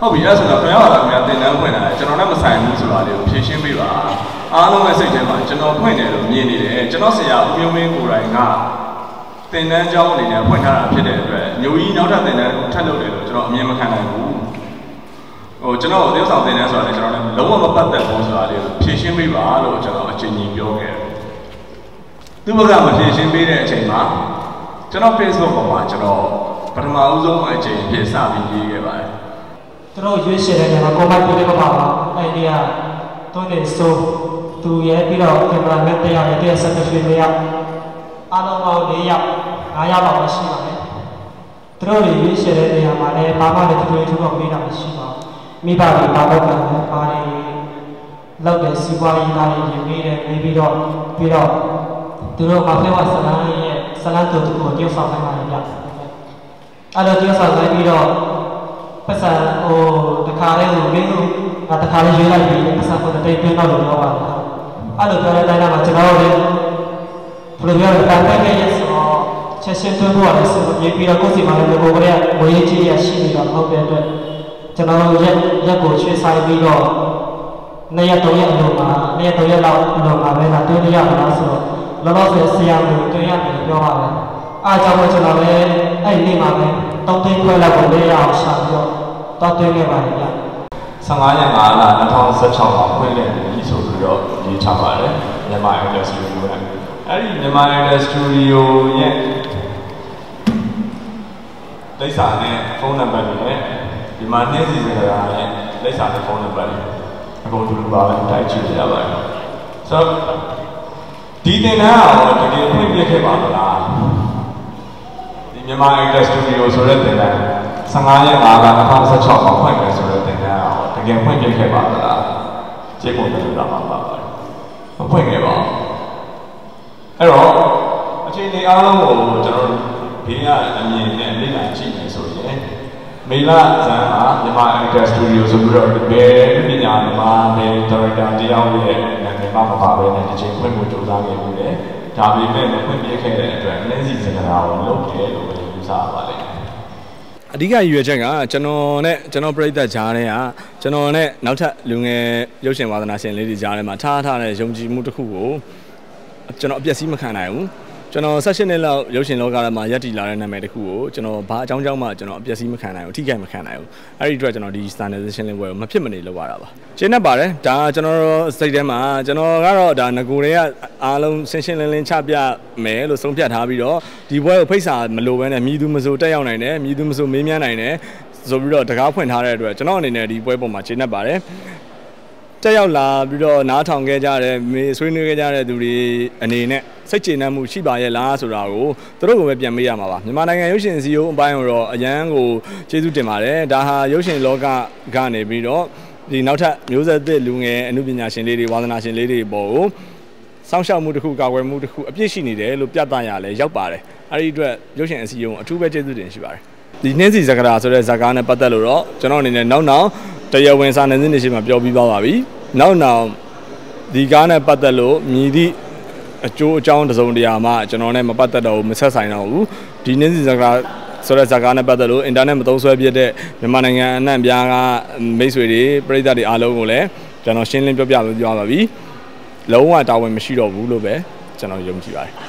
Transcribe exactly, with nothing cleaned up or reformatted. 好，比如说朋友啊，我们两个人呢，就是那么三五十吧，就平时比吧，啊，那么时间嘛，就是朋友呢，年龄呢，就是啊，没有没过来啊。 在南疆里面混下来批的，对，牛一牛站在南川流里头，知道你们看到不？哦，知道我这上在南川里，知道呢，老我们不在黄山里头，偏心没完了，知道今年表演，你不看我偏心没的钱吗？知道偏少好嘛，知道，不他妈乌中哎，钱偏三分一个吧。知道有些人呢，购买不那个嘛，哎呀，多点收，都也比较跟咱们这样的这些学生一样，阿龙老厉害。 俺家老是嘛嘞，都是有些人的呀嘛嘞，爸妈嘞都会主动给他们洗嘛，没办法，爸爸干的，妈嘞，老的西瓜一大嘞，就没嘞，没必要，必要，都是麻烦我生产嘞，生产都都丢上来嘛嘞呀，俺都丢上来必要，不是哦，他卡嘞有没有，俺他卡嘞有来没，不是不能对对那路了嘛，俺都不能在那嘛，知道嘞，不能不要干那个也是哦。 ချက်ချင်းတွန်းဖို့ရတယ်ဆိုတော့မြေပြီးတော့ကိုယ်စီမှာလည်းကိုယ်ကလေးကငွေကြီးကြီးရရှိနေတော့ဟုတ်တဲ့အတွက်ကျွန်တော်ရက်ရက်ကိုချွေးဆိုင်ပြီးတော့နေ့ရက်သုံးရက်အလုပ်မှာနေ့ရက်သုံးရက်လောက်အလုပ်မှာပဲလားတွန်းရရလားဆိုတော့လောလောဆယ်ဆရာကိုတွန်းရတယ်ပြောပါတယ်အားကြောင့်မို့ကျွန်တော်လည်းအဲ့ဒီနေ့မှာပဲတုံးသိန်းခွဲလောက်ကိုလေးရအောင်ရှာပြီးတော့တောင်းတွန်းခဲ့ပါတယ်ဗျဆယ့်ငါးရက်မှာလား၂၀၁၆မှာဖွင့်ခဲ့ပြီဆိုပြီးတော့ရေးချပါတယ်မြန်မာ industry ကိုအဲ့ဒီမြန်မာ industry ကိုရဲ့ လိပ်စာနဲ့ဖုန်းနံပါတ်တွေနဲ့ဒီမှာနှင်းစီစဉ်တာနဲ့လိပ်စာနဲ့ဖုန်းနံပါတ်တွေအကုန်တူတူပါပဲတိုက်ကြည့်ရပါတယ်ဆိုတော့ဒီသင်တန်းကတော့တကယ်ဖွင့်ပြခဲ့ပါမလားဒီမြန်မာ English Studio ဆိုတဲ့သင်တန်းဆယ့်ငါးရက်မှာလား၂၀၁၆မှာဖွင့်ခဲ့ဆိုတဲ့သင်တန်းကတော့တကယ်ဖွင့်ပြခဲ့ပါမလားကျေးဇူးတင်တာပါပါမဖွင့်ခဲ့ပါအဲ့တော့အချိန်လေးအားလုံးကိုကျွန်တော်တို့ ဘေးကအမြင်နဲ့လေ့လာကြည့်နေဆိုရင်မေလဇန်မှာမြန်မာ Actor Studio ဆိုပြီးတော့ဘယ်ပညာသမားနဲ့ Director တယောက်ရဲ့နာမည်မှမပါဘဲနဲ့ဒီချိန်ဖွင့်ဖို့ကြိုးစားနေပြီလေဒါပေမဲ့မဖွင့်ပြခဲ့တဲ့အတွက်အနည်းစီစဉ်တာကိုလုပ်တယ်လို့ပြောပြစားပါလိမ့်မယ်အဓိကရည်ရွယ်ချက်ကကျွန်တော်နဲ့ကျွန်တော်ပြိဿကြားထဲကကျွန်တော်နဲ့နောက်ထပ်လူငယ်ရုပ်ရှင်ဝါသနာရှင်လေးတွေကြားထဲမှာထားထားတဲ့ယုံကြည်မှုတစ်ခုကိုကျွန်တော်အပြည့်အစုံမခံနိုင်ဘူး ကျွန်တော်၁၈နှစ်လောက်ရုပ်ရှင်လောကမှာရပ်တည်လာတဲ့နာမည်တစ်ခုကိုကျွန်တော်ဘာအကြောင်းကြောင့်မှကျွန်တော်အပျက်စီးမခံနိုင်ဘူးအထိခိုက်မခံနိုင်ဘူးအဲ့ဒီအတွက်ကျွန်တော်ဒီ standardization လေးပွဲကိုမဖြစ်မနေလုပ်ရတာပါကျေနပ်ပါတယ်ဒါကျွန်တော်စိတ်ထဲမှာကျွန်တော်ကတော့ဒါငကိုတွေကအားလုံးရှင်းရှင်းလင်းလင်းချပြမယ်လို့ဆုံးဖြတ်ထားပြီးတော့ဒီပွဲကိုဖိတ်စာမလိုဘဲနဲ့မြည်သူမဆိုတက်ရောက်နိုင်တယ်မြည်သူမဆိုမေးမြန်းနိုင်တယ်ဆိုပြီးတော့တကားဖွင့်ထားတဲ့အတွက်ကျွန်တော်အနေနဲ့ဒီပွဲပေါ်မှာကျေနပ်ပါတယ် တက်ရောက်လာပြီးတော့နားထောင်ခဲ့ကြတဲ့မေဆွေးနွေးခဲ့ကြတဲ့သူတွေအနေနဲ့စိတ်ကျေနပ်မှုရှိပါရဲ့လားဆိုတာကိုသူတို့ကိုပဲပြန်မေးရမှာပါမြန်မာနိုင်ငံရုပ်ရှင်စီယိုအပိုင်းတော့အရန်ကိုကျေးဇူးတင်ပါတယ်ဒါဟာရုပ်ရှင်လောကကနေပြီးတော့ဒီနောက်ထပ်မျိုးဆက်သစ်လူငယ်အမှုပညာရှင်လေးတွေဝါသနာရှင်လေးတွေပေါ်ကိုစောင့်ရှောက်မှုတစ်ခုကာကွယ်မှုတစ်ခုအပြည့်ရှိနေတယ်လို့ပြသရလဲရောက်ပါတယ်အဲဒီအတွက်ရုပ်ရှင်အစီအယုံအထူးပဲကျေးဇူးတင်ရှိပါတယ်ဒီနှင်းစီဇကရာဆိုတဲ့ဇာကားနဲ့ပတ်သက်လို့တော့ကျွန်တော်အနေနဲ့နောက်နောက် တရားဝင်စာနယ်ဇင်းတွေရှိမှပြောပြီးပါပါပြီ။နောက်နောက်ဒီကားနဲ့ပတ်သက်လို့မြည်သည့်အကျိုးအကြောင်းတစုံတရာမှကျွန်တော်နဲ့မပတ်သက်တော့ဘူးမဆက်ဆိုင်တော့ဘူး။ဒီနေ့စီဇာကားဆိုတဲ့ဇာကားနဲ့ပတ်သက်လို့အင်တာနက်မသုံးဆွဲပြတဲ့မြန်မာနိုင်ငံအနှံ့အပြားကမိတ်ဆွေတွေပြည်သူတွေအားလုံးကိုလည်းကျွန်တော်ရှင်းလင်းပြောပြလို့ပြောပါပြီ။လုံးဝတာဝန်မရှိတော့ဘူးလို့ပဲကျွန်တော်ယုံကြည်ပါတယ်။